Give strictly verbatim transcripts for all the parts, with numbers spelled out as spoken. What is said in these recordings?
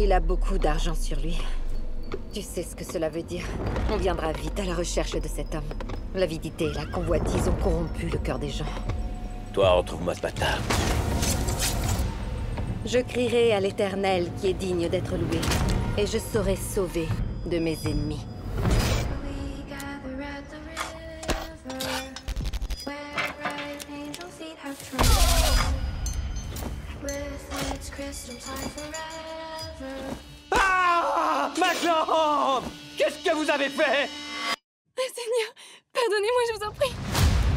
Il a beaucoup d'argent sur lui. Tu sais ce que cela veut dire. On viendra vite à la recherche de cet homme. L'avidité et la convoitise ont corrompu le cœur des gens. Toi, retrouve-moi ce bâtard. Je crierai à l'Éternel qui est digne d'être loué, et je serai sauvé de mes ennemis. Ah! Ma jambe! Qu'est-ce que vous avez fait? Seigneur, pardonnez-moi, je vous en prie.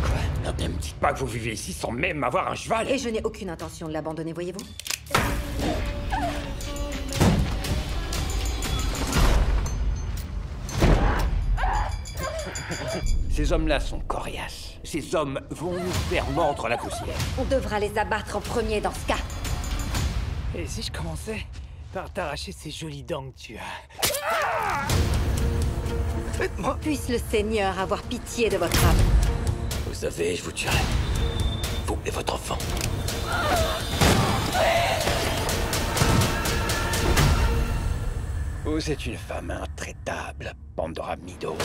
Quoi? Non, mais me dites pas que vous vivez ici sans même avoir un cheval. Et je n'ai aucune intention de l'abandonner, voyez-vous. Ces hommes-là sont coriaces. Ces hommes vont nous faire mordre la poussière. On devra les abattre en premier dans ce cas. Et si je commençais par t'arracher ces jolies dents que tu as? Ah! Faites-moi! Puisse le Seigneur avoir pitié de votre âme. Vous savez, je vous tuerai. Vous et votre enfant. Vous êtes une femme intraitable, Pandora Mido.